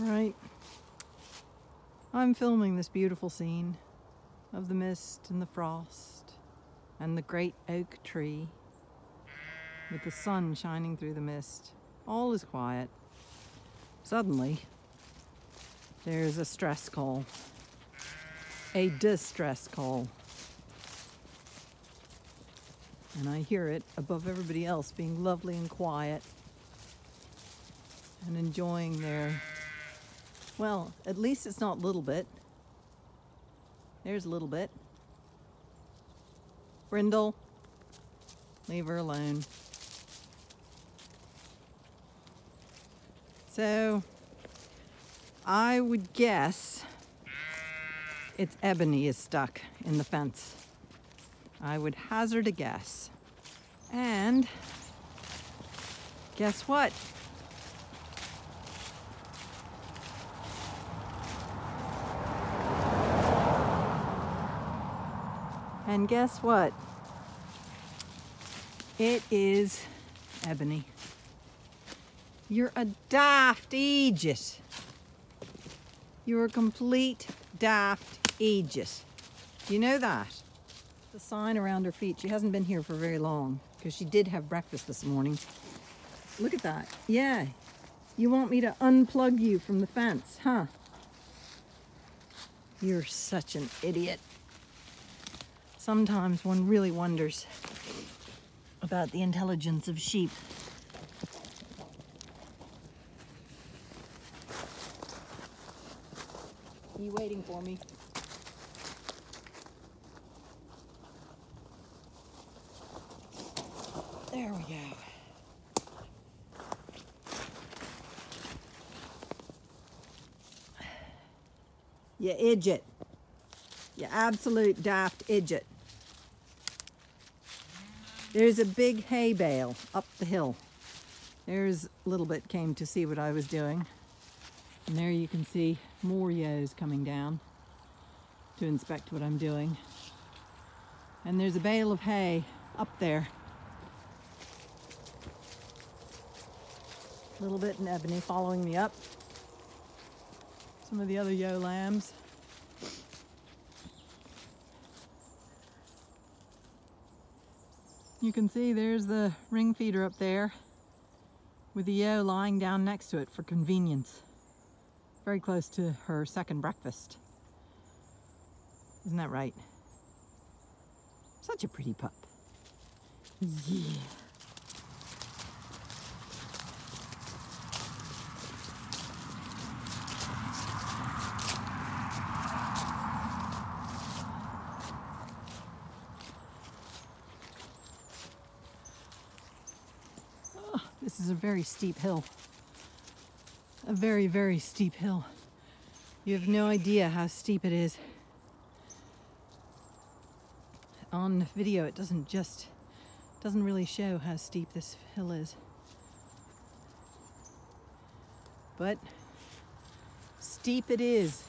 right? I'm filming this beautiful scene of the mist and the frost and the great oak tree with the sun shining through the mist. All is quiet. Suddenly, there's a stress call, a distress call. And I hear it above everybody else being lovely and quiet and enjoying their, well, at least it's not little bit. There's a little bit. Brindle, leave her alone. So I would guess it's Ebony is stuck in the fence. I would hazard a guess. And guess what? And guess what? It is Ebony. You're a daft idiot. You're a complete daft idiot. Do you know that? The sign around her feet. She hasn't been here for very long because she did have breakfast this morning. Look at that. Yeah. You want me to unplug you from the fence, huh? You're such an idiot. Sometimes one really wonders about the intelligence of sheep. Are you waiting for me? There we go. You idiot. You absolute daft idiot. There's a big hay bale up the hill. There's Little Bit came to see what I was doing. And there you can see more yos coming down to inspect what I'm doing. And there's a bale of hay up there. Little Bit and Ebony following me up. Some of the other yo lambs. You can see there's the ring feeder up there with the yo lying down next to it for convenience. Very close to her second breakfast. Isn't that right? Such a pretty pup. Yeah. This is a very steep hill. A very, very steep hill. You have no idea how steep it is. On video, it doesn't really show how steep this hill is. But steep it is.